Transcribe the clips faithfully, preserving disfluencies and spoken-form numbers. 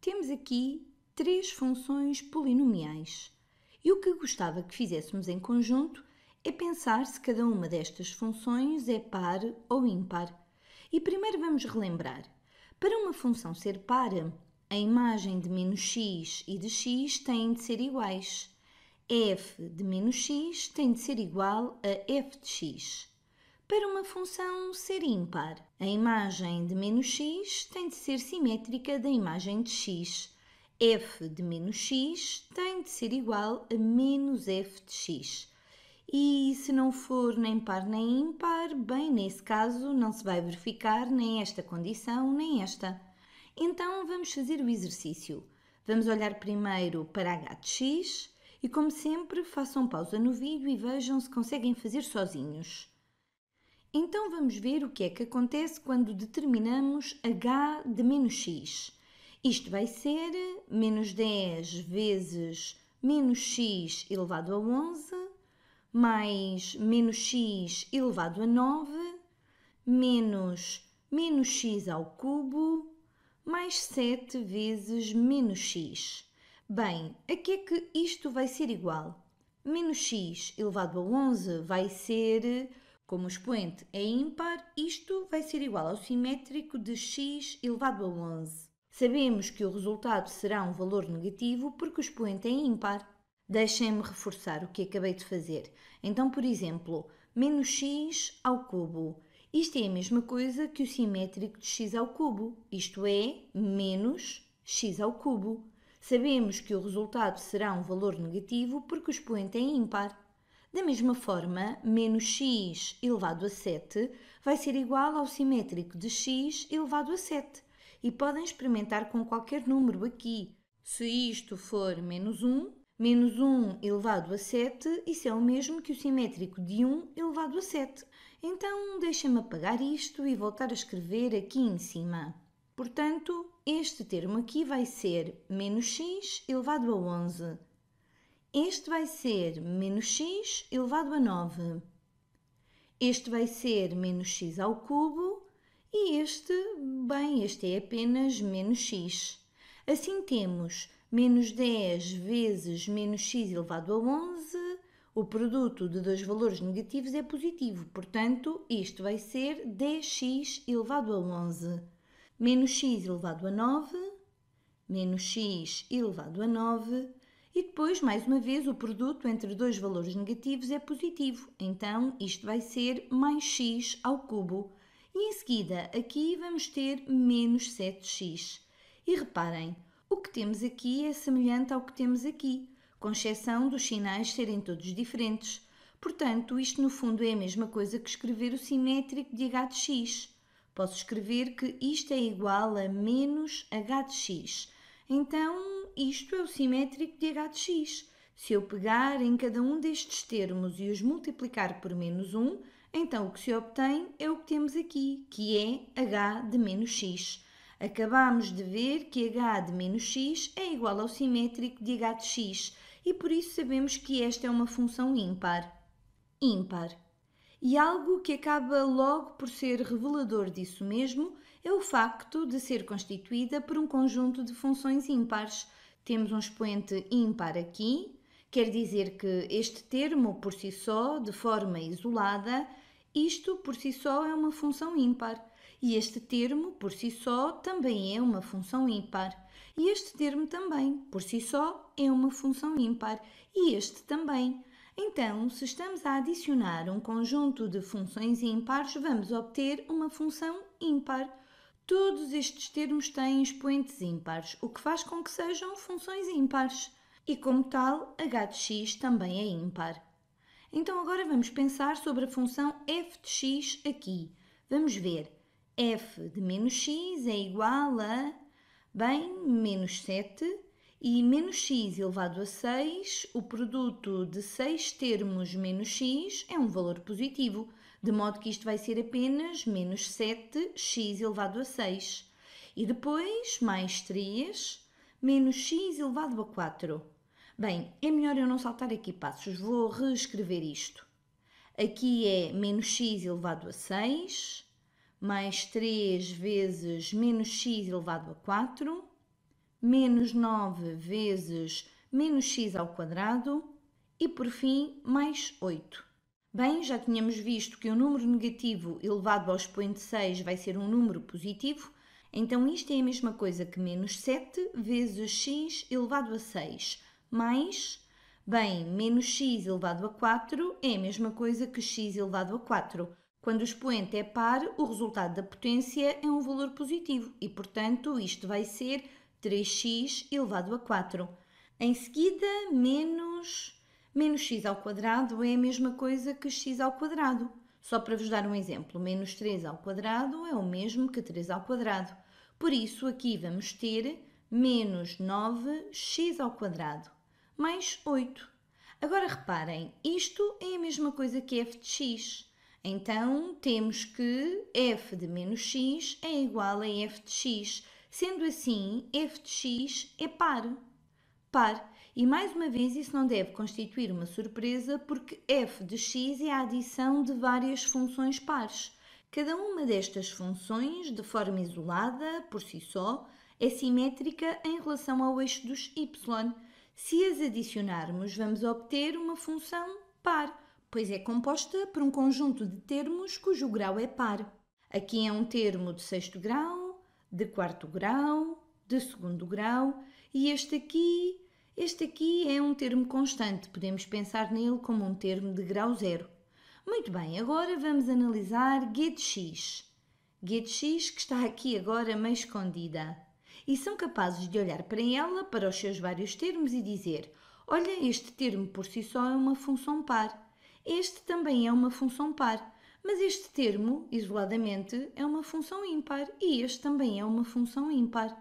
Temos aqui três funções polinomiais e o que gostava que fizéssemos em conjunto é pensar se cada uma destas funções é par ou ímpar. E primeiro vamos relembrar. Para uma função ser par, a imagem de menos x e de x têm de ser iguais. F de menos x tem de ser igual a f de x. Para uma função ser ímpar, a imagem de menos x tem de ser simétrica da imagem de x. F de menos x tem de ser igual a menos f de x. E se não for nem par nem ímpar, bem, nesse caso não se vai verificar nem esta condição nem esta. Então vamos fazer o exercício. Vamos olhar primeiro para h de x e, como sempre, façam pausa no vídeo e vejam se conseguem fazer sozinhos. Então vamos ver o que é que acontece quando determinamos h de menos x. Isto vai ser menos dez vezes menos x elevado a onze, mais menos x elevado a nove, menos menos x ao cubo, mais sete vezes menos x. Bem, a que é que isto vai ser igual? Menos x elevado a onze vai ser... Como o expoente é ímpar, isto vai ser igual ao simétrico de x elevado a onze. Sabemos que o resultado será um valor negativo porque o expoente é ímpar. Deixem-me reforçar o que acabei de fazer. Então, por exemplo, menos x ao cubo. Isto é a mesma coisa que o simétrico de x ao cubo, isto é, menos x ao cubo. Sabemos que o resultado será um valor negativo porque o expoente é ímpar. Da mesma forma, menos x elevado a sete vai ser igual ao simétrico de x elevado a sete. E podem experimentar com qualquer número aqui. Se isto for menos um, menos um elevado a sete, isso é o mesmo que o simétrico de um elevado a sete. Então, deixem-me apagar isto e voltar a escrever aqui em cima. Portanto, este termo aqui vai ser menos x elevado a onze. Este vai ser menos x elevado a nove. Este vai ser menos x ao cubo. E este, bem, este é apenas menos x. Assim temos menos dez vezes menos x elevado a onze. O produto de dois valores negativos é positivo. Portanto, isto vai ser dez x elevado a onze. Menos x elevado a nove. Menos x elevado a nove. E depois, mais uma vez, o produto entre dois valores negativos é positivo. Então, isto vai ser mais x ao cubo. E em seguida, aqui vamos ter menos sete x. E reparem, o que temos aqui é semelhante ao que temos aqui, com exceção dos sinais serem todos diferentes. Portanto, isto no fundo é a mesma coisa que escrever o simétrico de h de x. Posso escrever que isto é igual a menos h de x. Então, isto é o simétrico de h de x. Se eu pegar em cada um destes termos e os multiplicar por menos um, então o que se obtém é o que temos aqui, que é h de menos x. Acabámos de ver que h de menos x é igual ao simétrico de h de x e por isso sabemos que esta é uma função ímpar. Ímpar. E algo que acaba logo por ser revelador disso mesmo é o facto de ser constituída por um conjunto de funções ímpares. Temos um expoente ímpar aqui, quer dizer que este termo por si só, de forma isolada, isto por si só é uma função ímpar. E este termo por si só também é uma função ímpar. E este termo também, por si só, é uma função ímpar. E este também. Então, se estamos a adicionar um conjunto de funções ímpares, vamos obter uma função ímpar. Todos estes termos têm expoentes ímpares, o que faz com que sejam funções ímpares. E como tal, h de x também é ímpar. Então agora vamos pensar sobre a função f de x aqui. Vamos ver. F de menos x é igual a, bem, menos sete. E menos x elevado a seis, o produto de seis termos menos x é um valor positivo, de modo que isto vai ser apenas menos sete x elevado a seis. E depois, mais três, menos x elevado a quatro. Bem, é melhor eu não saltar aqui passos, vou reescrever isto. Aqui é menos x elevado a seis, mais três vezes menos x elevado a quatro... menos nove vezes menos x ao quadrado e, por fim, mais oito. Bem, já tínhamos visto que o número negativo elevado ao expoente seis vai ser um número positivo, então isto é a mesma coisa que menos sete vezes x elevado a seis, mais... Bem, menos x elevado a quatro é a mesma coisa que x elevado a quatro. Quando o expoente é par, o resultado da potência é um valor positivo e, portanto, isto vai ser três x elevado a quatro. Em seguida, menos... Menos x ao quadrado é a mesma coisa que x ao quadrado. Só para vos dar um exemplo, menos três ao quadrado é o mesmo que três ao quadrado. Por isso, aqui vamos ter menos nove x ao quadrado, mais oito. Agora, reparem, isto é a mesma coisa que f de x. Então, temos que f de menos x é igual a f de x. Sendo assim, f de x é par. Par. E, mais uma vez, isso não deve constituir uma surpresa porque f de x é a adição de várias funções pares. Cada uma destas funções, de forma isolada, por si só, é simétrica em relação ao eixo dos y. Se as adicionarmos, vamos obter uma função par, pois é composta por um conjunto de termos cujo grau é par. Aqui é um termo de sexto grau, de quarto grau, de segundo grau e este aqui... Este aqui é um termo constante, podemos pensar nele como um termo de grau zero. Muito bem, agora vamos analisar g de x. g de x que está aqui agora meio escondida. E são capazes de olhar para ela, para os seus vários termos e dizer: olha, este termo por si só é uma função par. Este também é uma função par. Mas este termo, isoladamente, é uma função ímpar. E este também é uma função ímpar.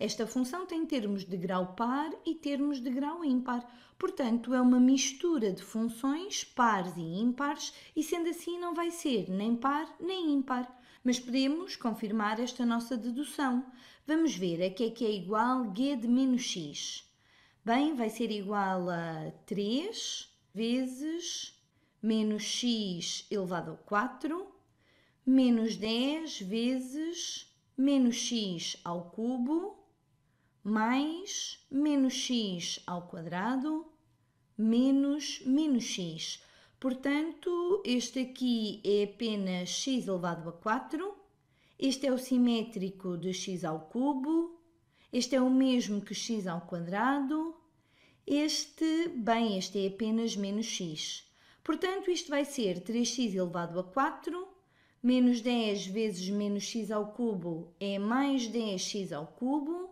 Esta função tem termos de grau par e termos de grau ímpar. Portanto, é uma mistura de funções pares e ímpares e, sendo assim, não vai ser nem par nem ímpar. Mas podemos confirmar esta nossa dedução. Vamos ver a que é que é igual g de menos x. Bem, vai ser igual a três vezes menos x elevado a quatro menos dez vezes menos x ao cubo mais menos x ao quadrado, menos menos x. Portanto, este aqui é apenas x elevado a quatro, este é o simétrico de x ao cubo, este é o mesmo que x ao quadrado, este, bem, este é apenas menos x. Portanto, isto vai ser três x elevado a quatro, menos dez vezes menos x ao cubo é mais dez x ao cubo,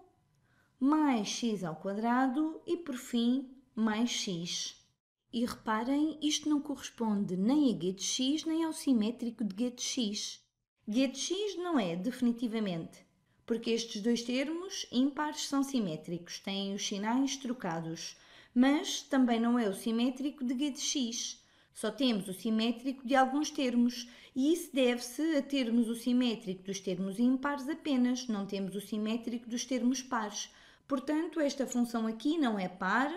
mais x ao quadrado e, por fim, mais x. E reparem, isto não corresponde nem a g de x nem ao simétrico de g de x. g de x não é, definitivamente, porque estes dois termos ímpares são simétricos, têm os sinais trocados, mas também não é o simétrico de g de x. Só temos o simétrico de alguns termos e isso deve-se a termos o simétrico dos termos ímpares apenas, não temos o simétrico dos termos pares. Portanto, esta função aqui não é par,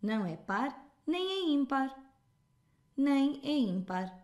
não é par, nem é ímpar, nem é ímpar.